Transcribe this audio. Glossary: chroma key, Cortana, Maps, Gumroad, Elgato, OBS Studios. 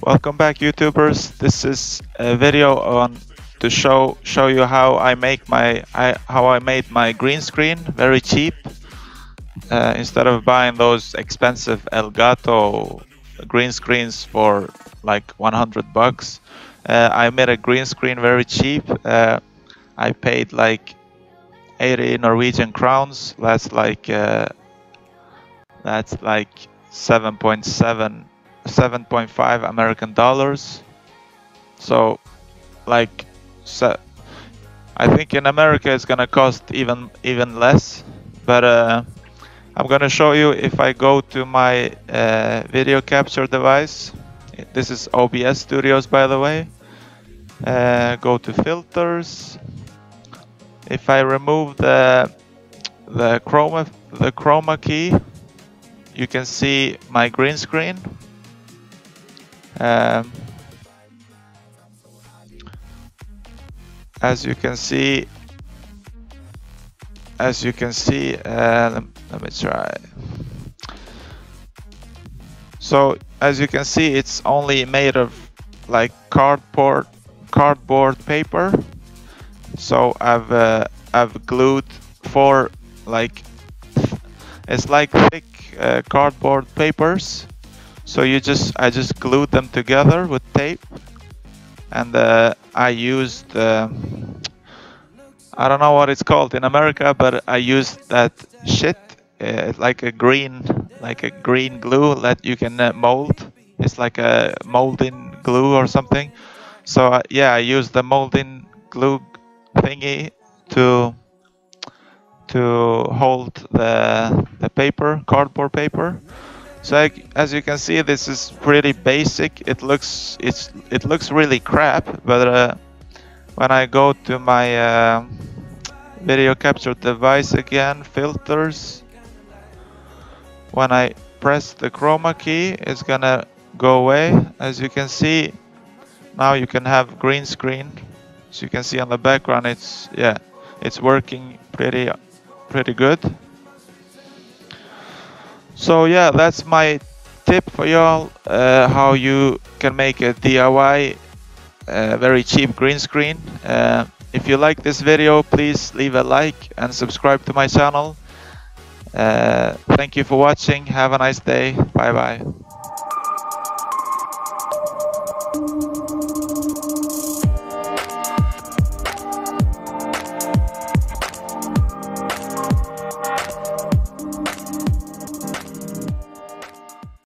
Welcome back, YouTubers. This is a video on to show you how I make my how I made my green screen very cheap. Instead of buying those expensive Elgato green screens for like 100 bucks, I made a green screen very cheap. I paid like 80 Norwegian crowns. That's like 7.5 American dollars. So like, so I think in America it's gonna cost even less. But I'm gonna show you if I go to my video capture device. This is OBS Studios, by the way. Go to filters. If I remove the chroma key, you can see my green screen. As you can see, let me try. So as you can see, it's only made of like cardboard paper. So I've glued four, like, it's like thick cardboard papers. So I just glued them together with tape, and I used I don't know what it's called in America, but I used that shit, like a green glue that you can mold. It's like a molding glue or something. So yeah, I used the molding glue thingy to hold the paper, cardboard paper. So as you can see, this is pretty basic. It looks really crap, but when I go to my video capture device again, filters, when I press the chroma key, it's gonna go away. As you can see, now you can have green screen. As you can see on the background, it's working pretty good. So yeah, that's my tip for y'all, how you can make a DIY very cheap green screen. If you like this video, please leave a like and subscribe to my channel. Thank you for watching. Have a nice day. Bye bye.